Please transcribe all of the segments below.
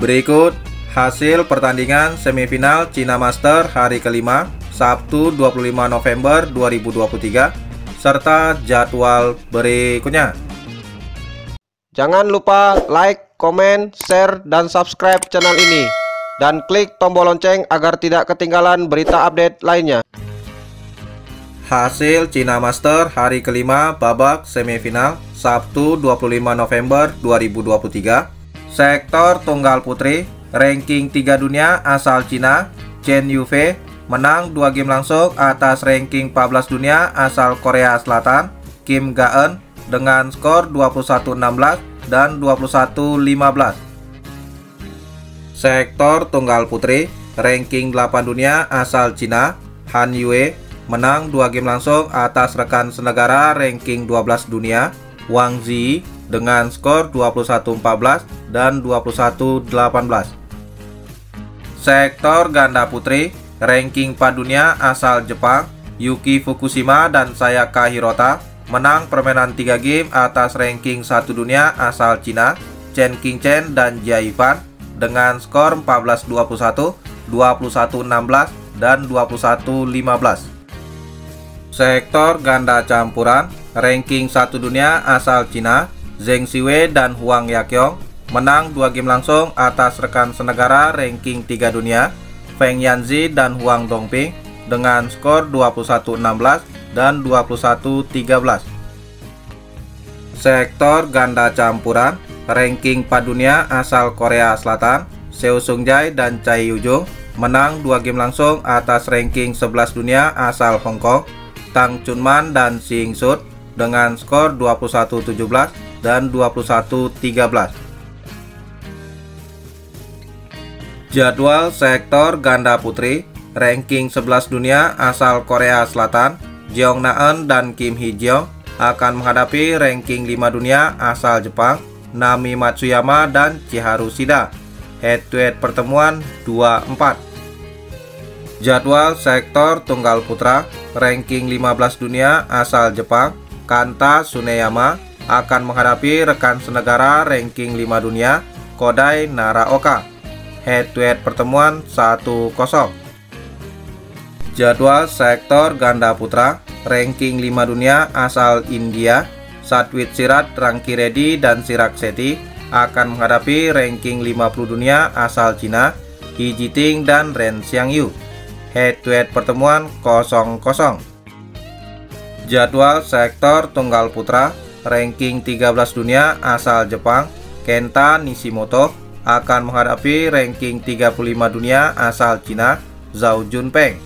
Berikut hasil pertandingan semifinal China Master hari kelima Sabtu 25 November 2023 serta jadwal berikutnya. Jangan lupa like, komen, share, dan subscribe channel ini. Dan klik tombol lonceng agar tidak ketinggalan berita update lainnya. Hasil China Master hari kelima babak semifinal Sabtu 25 November 2023. Sektor tunggal putri, ranking 3 dunia asal Cina, Chen Yufei menang 2 game langsung atas ranking 14 dunia asal Korea Selatan, Kim Ga Eun dengan skor 21-16 dan 21-15. Sektor tunggal putri, ranking 8 dunia asal Cina, Han Yue menang 2 game langsung atas rekan senegara ranking 12 dunia, Wang Zi dengan skor 21-14 dan 21-18. Sektor ganda putri, ranking 4 dunia asal Jepang, Yuki Fukushima dan Sayaka Hirota menang permainan 3 game atas ranking 1 dunia asal Cina, Chen Qingchen dan Jia Yifan dengan skor 14-21, 21-16 dan 21-15. Sektor ganda campuran, ranking 1 dunia asal Cina, Zheng Siwei dan Huang Yaqiong menang 2 game langsung atas rekan senegara ranking 3 dunia Feng Yanzi dan Huang Dongping dengan skor 21-16 dan 21-13. Sektor ganda campuran, ranking 4 dunia asal Korea Selatan, Seo Sungjae dan Choi Yujung menang 2 game langsung atas ranking 11 dunia asal Hong Kong, Tang Chunman dan Xing Shu dengan skor 21-17 dan 21-13. Jadwal sektor ganda putri, ranking 11 dunia asal Korea Selatan, Jeong Naeun dan Kim Heejeong akan menghadapi ranking 5 dunia asal Jepang, Nami Matsuyama dan Chiharu Sida. Head to head pertemuan 2-4. Jadwal sektor tunggal putra, ranking 15 dunia asal Jepang, Kanta Suneyama akan menghadapi rekan senegara ranking 5 dunia, Kodai Naraoka. Head to head pertemuan 1-0. Jadwal sektor ganda putra, ranking 5 dunia asal India, Satwik Sirat, Rangki Redi dan Sirak Seti akan menghadapi ranking 50 dunia asal Cina, He Jiting dan Ren Xiang Yu. Head to head pertemuan 0-0. Jadwal sektor tunggal putra, ranking 13 dunia asal Jepang, Kenta Nishimoto akan menghadapi ranking 35 dunia asal Cina, Zhao Junpeng.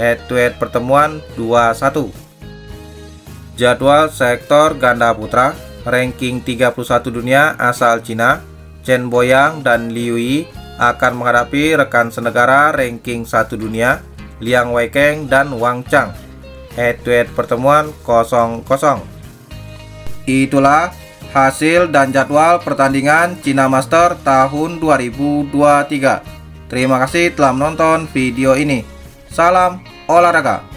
Head to head pertemuan 2-1. Jadwal sektor ganda putra, ranking 31 dunia asal Cina, Chen Boyang dan Liu Yi akan menghadapi rekan senegara ranking 1 dunia, Liang Weikeng dan Wang Chang. Head to head pertemuan 0-0. Itulah hasil dan jadwal pertandingan China Master tahun 2023. Terima kasih telah menonton video ini. Salam olahraga.